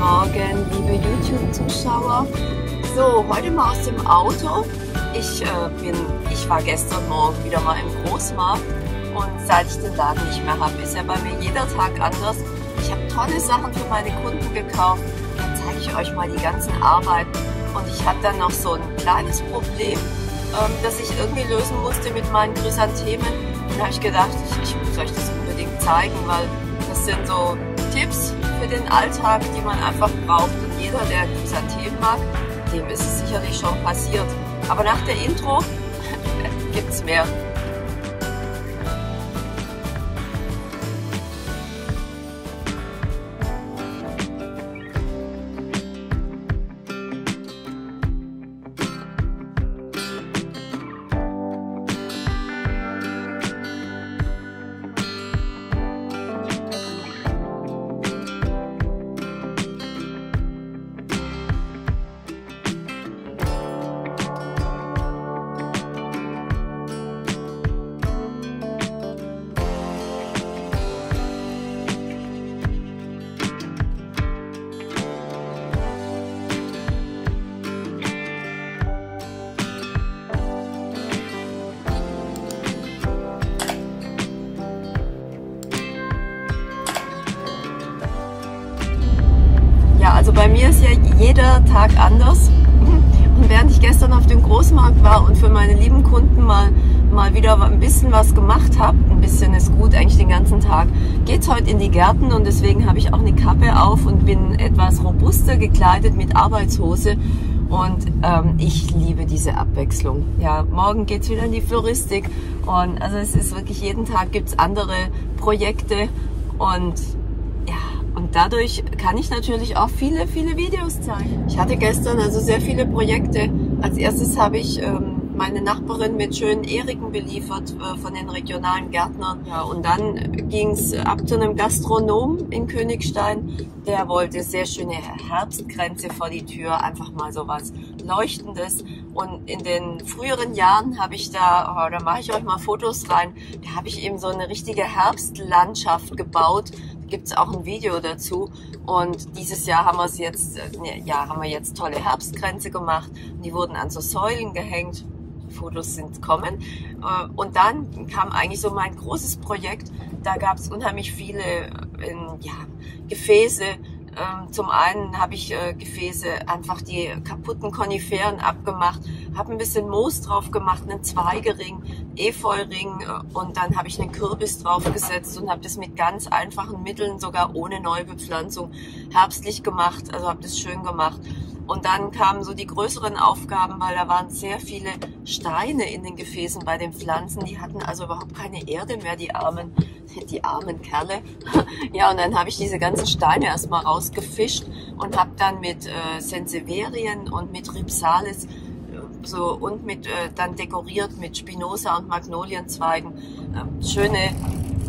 Morgen, liebe YouTube-Zuschauer. So, heute mal aus dem Auto. Ich war gestern Morgen wieder mal im Großmarkt und seit ich den Laden nicht mehr habe, ist ja bei mir jeder Tag anders. Ich habe tolle Sachen für meine Kunden gekauft. Dann zeige ich euch mal die ganzen Arbeiten. Und ich hatte dann noch so ein kleines Problem, das ich irgendwie lösen musste mit meinen Chrysanthemen. Dann habe ich gedacht, ich muss euch das unbedingt zeigen, weil das sind so Tipps für den Alltag, die man einfach braucht. Und jeder, der Chrysanthemen mag, dem ist es sicherlich schon passiert. Aber nach der Intro gibt's mehr. Also bei mir ist ja jeder Tag anders und während ich gestern auf dem Großmarkt war und für meine lieben Kunden mal wieder ein bisschen was gemacht habe, ein bisschen ist gut, eigentlich den ganzen Tag, geht es heute in die Gärten und deswegen habe ich auch eine Kappe auf und bin etwas robuster gekleidet mit Arbeitshose und ich liebe diese Abwechslung. Ja, morgen geht es wieder in die Floristik und also es ist wirklich, jeden Tag gibt es andere Projekte und und dadurch kann ich natürlich auch viele, viele Videos zeigen. Ich hatte gestern also sehr viele Projekte. Als erstes habe ich meine Nachbarin mit schönen Eriken beliefert von den regionalen Gärtnern. Ja, und dann ging es ab zu einem Gastronom in Königstein. Der wollte sehr schöne Herbstkränze vor die Tür, einfach mal so was Leuchtendes. Und in den früheren Jahren habe ich da mache ich euch mal Fotos rein, da habe ich eben so eine richtige Herbstlandschaft gebaut. Gibt es auch ein Video dazu und dieses Jahr haben wir jetzt tolle Herbstkränze gemacht. Die wurden an so Säulen gehängt, die Fotos sind kommen und dann kam eigentlich so mein großes Projekt, da gab es unheimlich viele Gefäße. Zum einen habe ich Gefäße, einfach die kaputten Koniferen abgemacht, habe ein bisschen Moos drauf gemacht, einen Zweigering, Efeuring und dann habe ich einen Kürbis draufgesetzt und habe das mit ganz einfachen Mitteln, sogar ohne Neubepflanzung, herbstlich gemacht, also habe das schön gemacht. Und dann kamen so die größeren Aufgaben, weil da waren sehr viele Steine in den Gefäßen bei den Pflanzen, die hatten also überhaupt keine Erde mehr, die armen Kerle. Ja, und dann habe ich diese ganzen Steine erstmal rausgefischt und habe dann mit Sanseverien und mit Ripsalis dann dekoriert mit Spinosa und Magnolienzweigen schöne,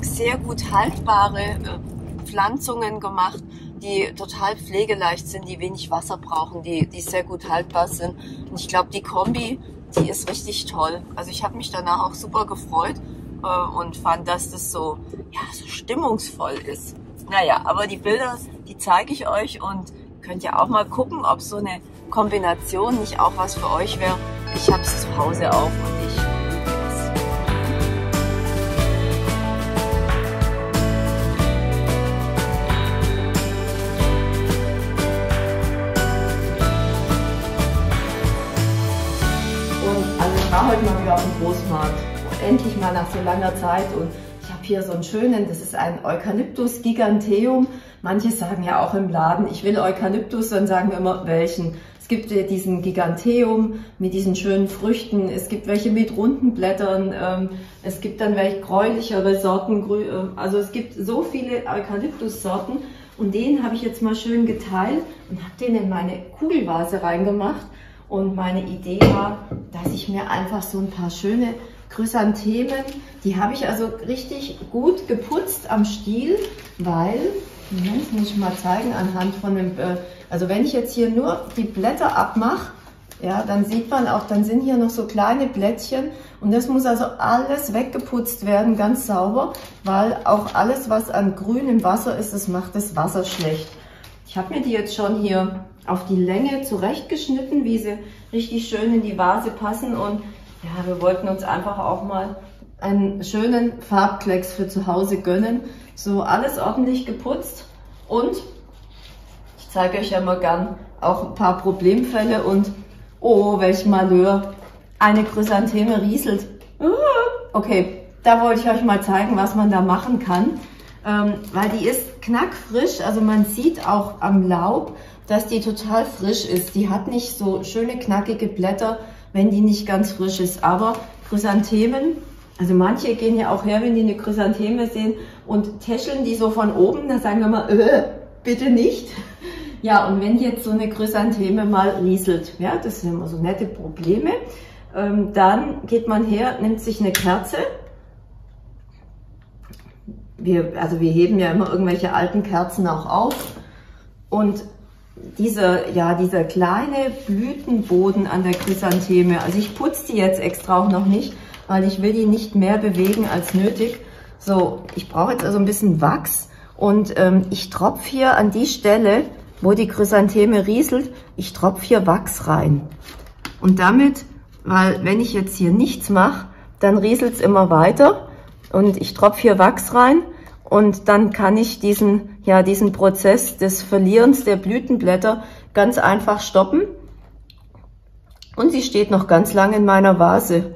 sehr gut haltbare Pflanzungen gemacht, die total pflegeleicht sind, die wenig Wasser brauchen, die sehr gut haltbar sind. Und ich glaube, die Kombi, die ist richtig toll. Also ich habe mich danach auch super gefreut und fand, dass das so, ja, so stimmungsvoll ist. Naja, aber die Bilder, die zeige ich euch und könnt ja auch mal gucken, ob so eine Kombination nicht auch was für euch wäre. Ich habe es zu Hause auch und ich war heute mal wieder auf dem Großmarkt, endlich mal nach so langer Zeit und ich habe hier so einen schönen, das ist ein Eukalyptus-Giganteum. Manche sagen ja auch im Laden, ich will Eukalyptus, dann sagen wir immer welchen. Es gibt diesen Giganteum mit diesen schönen Früchten, es gibt welche mit runden Blättern, es gibt dann welche gräulichere Sorten, also es gibt so viele Eukalyptus-Sorten und den habe ich jetzt mal schön geteilt und habe den in meine Kugelvase reingemacht. Und meine Idee war, dass ich mir einfach so ein paar schöne Chrysanthemen, die habe ich also richtig gut geputzt am Stiel, weil, das muss ich mal zeigen, anhand von dem, also wenn ich jetzt hier nur die Blätter abmache, ja, dann sieht man auch, dann sind hier noch so kleine Blättchen und das muss also alles weggeputzt werden, ganz sauber, weil auch alles, was an grünem Wasser ist, das macht das Wasser schlecht. Ich habe mir die jetzt schon hier auf die Länge zurechtgeschnitten, wie sie richtig schön in die Vase passen. Und ja, wir wollten uns einfach auch mal einen schönen Farbklecks für zu Hause gönnen. So alles ordentlich geputzt. Und ich zeige euch ja mal gern auch ein paar Problemfälle. Und oh, welch Malheur, eine Chrysantheme rieselt. Okay, da wollte ich euch mal zeigen, was man da machen kann. Weil die ist knackfrisch, also man sieht auch am Laub, dass die total frisch ist. Die hat nicht so schöne knackige Blätter, wenn die nicht ganz frisch ist. Aber Chrysanthemen, also manche gehen ja auch her, wenn die eine Chrysantheme sehen und täscheln die so von oben, dann sagen wir mal, bitte nicht. Ja, und wenn jetzt so eine Chrysantheme mal rieselt, ja, das sind immer so nette Probleme, dann geht man her, nimmt sich eine Kerze. Wir heben ja immer irgendwelche alten Kerzen auch auf, und dieser kleine Blütenboden an der Chrysantheme, also ich putze die jetzt extra auch noch nicht, weil ich will die nicht mehr bewegen als nötig. So, ich brauche jetzt also ein bisschen Wachs, und ich tropfe hier an die Stelle, wo die Chrysantheme rieselt, ich tropfe hier Wachs rein. Und damit, weil wenn ich jetzt hier nichts mache, dann rieselt es immer weiter. Und ich tropfe hier Wachs rein, und dann kann ich diesen Prozess des Verlierens der Blütenblätter ganz einfach stoppen. Und sie steht noch ganz lange in meiner Vase.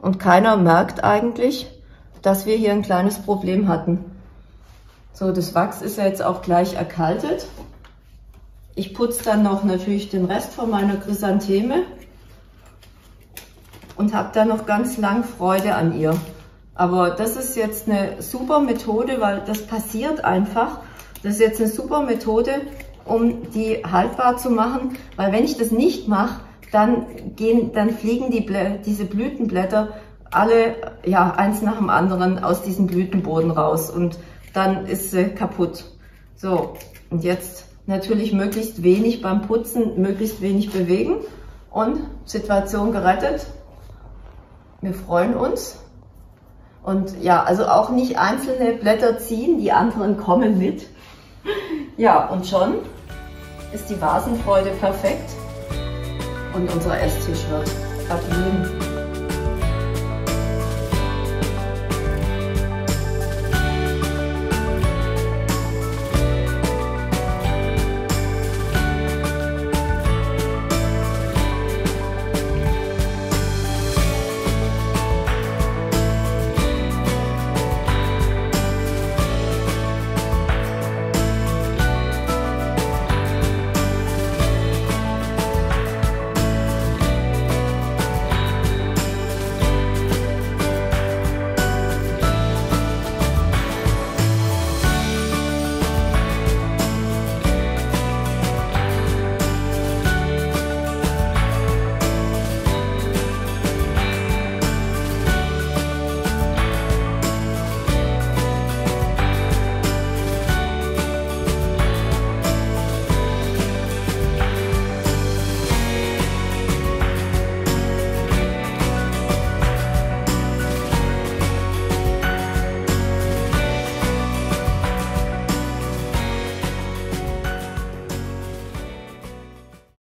Und keiner merkt eigentlich, dass wir hier ein kleines Problem hatten. So, das Wachs ist ja jetzt auch gleich erkaltet. Ich putze dann noch natürlich den Rest von meiner Chrysantheme und habe dann noch ganz lang Freude an ihr. Aber das ist jetzt eine super Methode, weil das passiert einfach. Das ist jetzt eine super Methode, um die haltbar zu machen, weil wenn ich das nicht mache, dann fliegen diese Blütenblätter alle, ja, eins nach dem anderen aus diesem Blütenboden raus, und dann ist sie kaputt. So, und jetzt natürlich möglichst wenig beim Putzen, möglichst wenig bewegen, und Situation gerettet. Wir freuen uns. Und ja, also auch nicht einzelne Blätter ziehen, die anderen kommen mit. Ja, und schon ist die Vasenfreude perfekt und unser Esstisch wird verblühen.